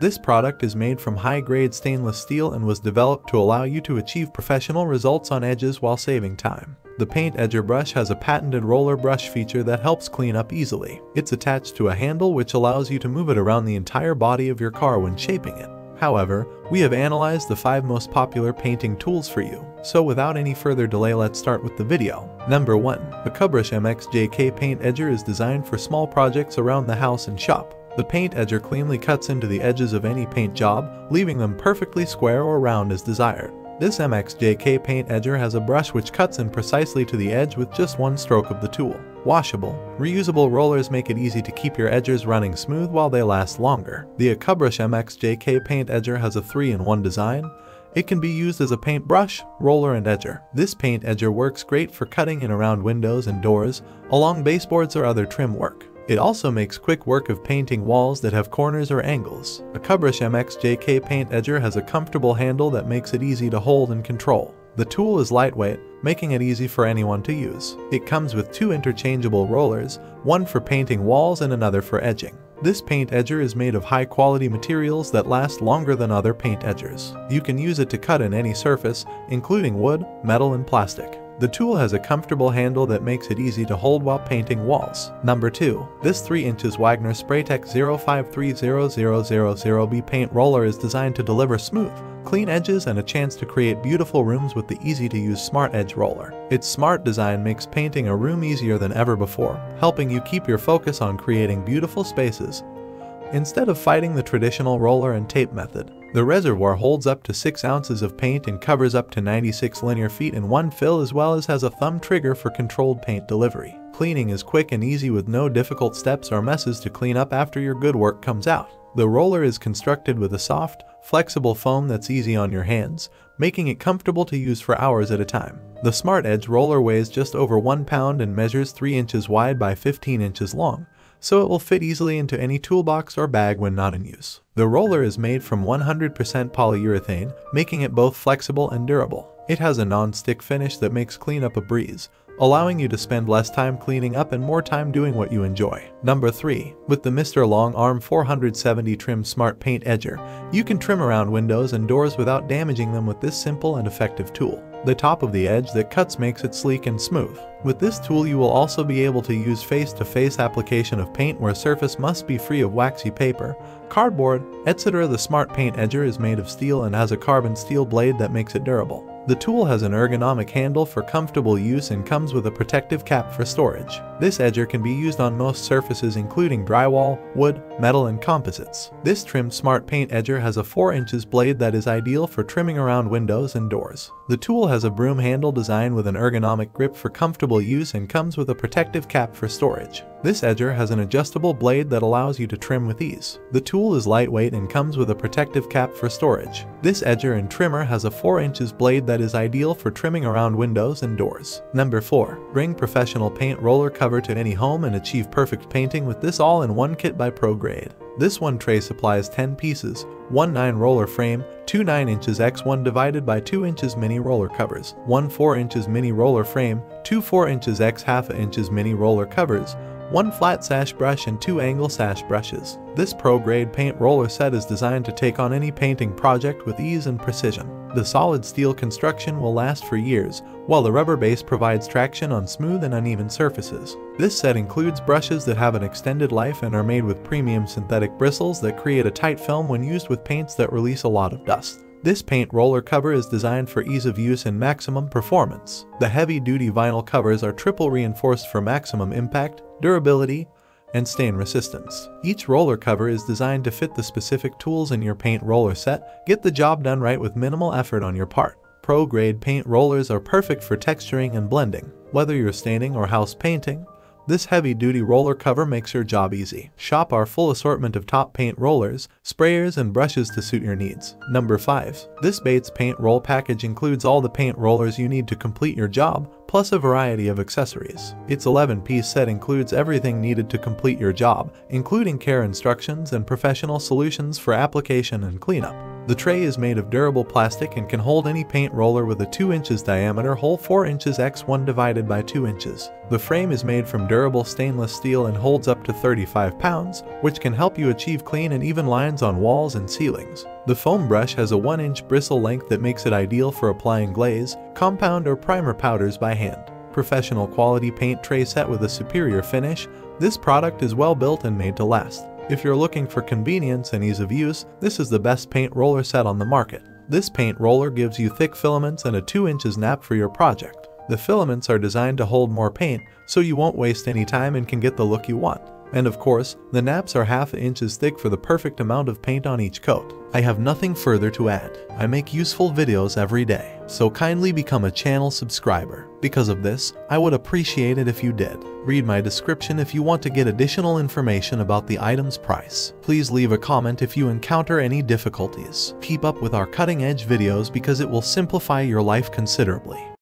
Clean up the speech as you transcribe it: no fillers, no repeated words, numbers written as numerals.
This product is made from high-grade stainless steel and was developed to allow you to achieve professional results on edges while saving time. The Paint Edger brush has a patented roller brush feature that helps clean up easily. It's attached to a handle which allows you to move it around the entire body of your car when shaping it. However, we have analyzed the 5 most popular painting tools for you, so without any further delay let's start with the video. Number 1. Accubrush MXJK Paint Edger is designed for small projects around the house and shop. The Paint Edger cleanly cuts into the edges of any paint job, leaving them perfectly square or round as desired. This MXJK Paint Edger has a brush which cuts in precisely to the edge with just one stroke of the tool. Washable, reusable rollers make it easy to keep your edgers running smooth while they last longer. The Accubrush MXJK Paint Edger has a 3-in-1 design. It can be used as a paintbrush, roller, and edger. This paint edger works great for cutting in around windows and doors, along baseboards or other trim work. It also makes quick work of painting walls that have corners or angles. Accubrush MXJK Paint Edger has a comfortable handle that makes it easy to hold and control. The tool is lightweight, making it easy for anyone to use. It comes with 2 interchangeable rollers, one for painting walls and another for edging. This paint edger is made of high-quality materials that last longer than other paint edgers. You can use it to cut in any surface, including wood, metal, and plastic. The tool has a comfortable handle that makes it easy to hold while painting walls. Number 2. This 3-inch Wagner Spraytech 05300000B paint roller is designed to deliver smooth, clean edges and a chance to create beautiful rooms with the easy-to-use Smart Edge roller. Its smart design makes painting a room easier than ever before, helping you keep your focus on creating beautiful spaces, instead of fighting the traditional roller and tape method. The reservoir holds up to 6 ounces of paint and covers up to 96 linear feet in one fill, as well as has a thumb trigger for controlled paint delivery. Cleaning is quick and easy with no difficult steps or messes to clean up after your good work comes out. The roller is constructed with a soft, flexible foam that's easy on your hands, making it comfortable to use for hours at a time. The Smart Edge roller weighs just over 1 pound and measures 3 inches wide by 15 inches long, so it will fit easily into any toolbox or bag when not in use. The roller is made from 100% polyurethane, making it both flexible and durable. It has a non-stick finish that makes cleanup a breeze, allowing you to spend less time cleaning up and more time doing what you enjoy. Number 3. With the Mr. Long Arm 0470 Trim Smart Paint Edger, you can trim around windows and doors without damaging them with this simple and effective tool. The top of the edge that cuts makes it sleek and smooth. With this tool you will also be able to use face-to-face application of paint where surface must be free of waxy paper, cardboard, etc. The Smart Paint Edger is made of steel and has a carbon steel blade that makes it durable. The tool has an ergonomic handle for comfortable use and comes with a protective cap for storage. This edger can be used on most surfaces including drywall, wood, metal, and composites. This trimmed Smart Paint Edger has a 4-inch blade that is ideal for trimming around windows and doors. The tool has a broom handle design with an ergonomic grip for comfortable use and comes with a protective cap for storage. This edger has an adjustable blade that allows you to trim with ease. The tool is lightweight and comes with a protective cap for storage. This edger and trimmer has a 4-inch blade that is ideal for trimming around windows and doors. Number 4. Bring professional paint roller cover to any home and achieve perfect painting with this all-in-one kit by ProGrade. This one tray supplies 10 pieces, 1 9-inch roller frame, 2 9-inch x 1 divided by 2 inches mini roller covers, 1 4-inch mini roller frame, 2 4-inch x 1/2-inch mini roller covers, 1 flat sash brush, and 2 angle sash brushes. This ProGrade paint roller set is designed to take on any painting project with ease and precision. The solid steel construction will last for years, while the rubber base provides traction on smooth and uneven surfaces. This set includes brushes that have an extended life and are made with premium synthetic bristles that create a tight film when used with paints that release a lot of dust. This paint roller cover is designed for ease of use and maximum performance. The heavy-duty vinyl covers are triple reinforced for maximum impact, durability, and stain resistance. Each roller cover is designed to fit the specific tools in your paint roller set. Get the job done right with minimal effort on your part. ProGrade paint rollers are perfect for texturing and blending. Whether you're staining or house painting, this heavy-duty roller cover makes your job easy. Shop our full assortment of top paint rollers, sprayers, and brushes to suit your needs. Number 5. This Bates paint roll package includes all the paint rollers you need to complete your job, plus a variety of accessories. Its 11-piece set includes everything needed to complete your job, including care instructions and professional solutions for application and cleanup. The tray is made of durable plastic and can hold any paint roller with a 2 inches diameter hole 4 inches x 1 divided by 2 inches. The frame is made from durable stainless steel and holds up to 35 pounds, which can help you achieve clean and even lines on walls and ceilings. The foam brush has a 1 inch bristle length that makes it ideal for applying glaze, compound or primer powders by hand. Professional quality paint tray set with a superior finish, this product is well built and made to last. If you're looking for convenience and ease of use, this is the best paint roller set on the market. This paint roller gives you thick filaments and a 2 inches nap for your project. The filaments are designed to hold more paint, so you won't waste any time and can get the look you want. And of course, the naps are half inches thick for the perfect amount of paint on each coat. I have nothing further to add. I make useful videos every day, so kindly become a channel subscriber. Because of this, I would appreciate it if you did. Read my description if you want to get additional information about the item's price. Please leave a comment if you encounter any difficulties. Keep up with our cutting-edge videos because it will simplify your life considerably.